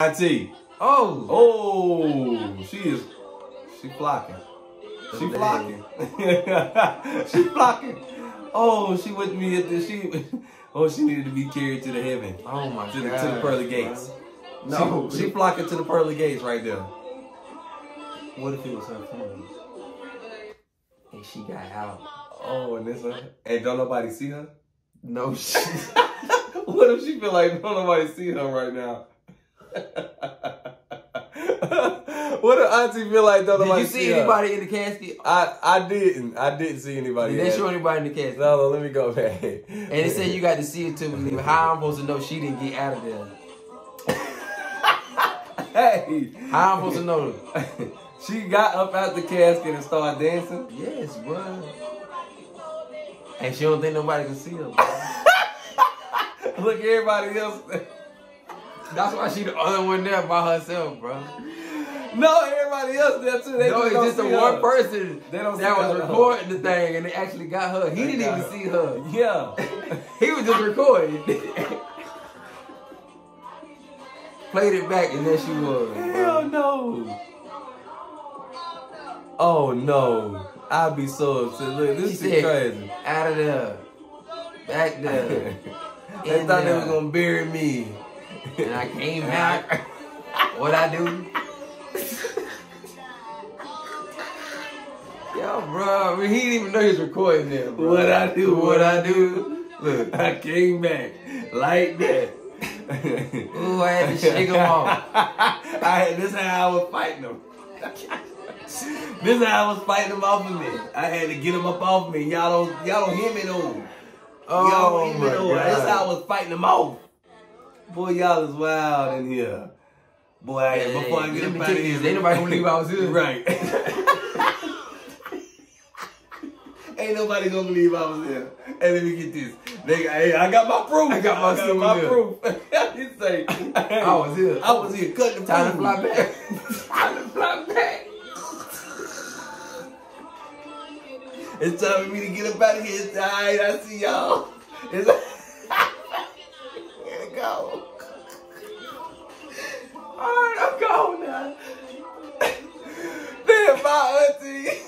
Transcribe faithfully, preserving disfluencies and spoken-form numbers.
I T. Oh. Oh. She is. She flocking. She flocking. She flocking. Oh, she with me at the. She. Oh, she needed to be carried to the heaven. Oh my to the, God. To the pearly gates. No. She, she flocking to the pearly gates right there. What if it was her phone? And she got out. Oh, and this one. And don't nobody see her? No shit. What if she feel like don't nobody see her right now? What did auntie feel like though? Did like you see, see anybody her? In the casket? I, I didn't. I didn't see anybody. Did they show anybody in the casket? No, no, let me go back. And they said you got to see it to believe. How I'm supposed to know she didn't get out of there? Hey. How I'm supposed to know? She got up out the casket and started dancing? Yes, bro. And she don't think nobody can see her. Look, everybody else. That's why she the only one there by herself, bro. No, everybody else there too. They no, it's just the one her. person they don't that was recording her. the thing and they actually got her. He they didn't even her. see her. Yeah. He was just recording. Played it back and there she was. Hell bro. no. Oh no. I'd be so upset. Look, this she is said, crazy. Out of there. Back there. They thought there. they were gonna bury me. And I came out. What I do? Yo, bro, I mean, he didn't even know he was recording there. Bro. What I do? What I do? Look, I came back like that. Ooh, I had to shake him off. I had, this is how I was fighting him. This is how I was fighting him off of me. I had to get him up off me. Y'all don't, y'all don't hear me though. Oh my God. That's how I was fighting him off. Boy, y'all is wild in here. Boy, I, hey, before I get up out of here, ain't nobody gonna leave I was here. Right. Ain't nobody gonna believe I was here. Hey, let me get this. They, hey, I got my proof. I got my, I got my proof. It's like, hey, I was here. I was here. Cut the time to fly back. Time to fly back. It's time for me to get up out of here. It's all right. I see y'all. It's here we go. All right, I'm gone now. Damn, my auntie.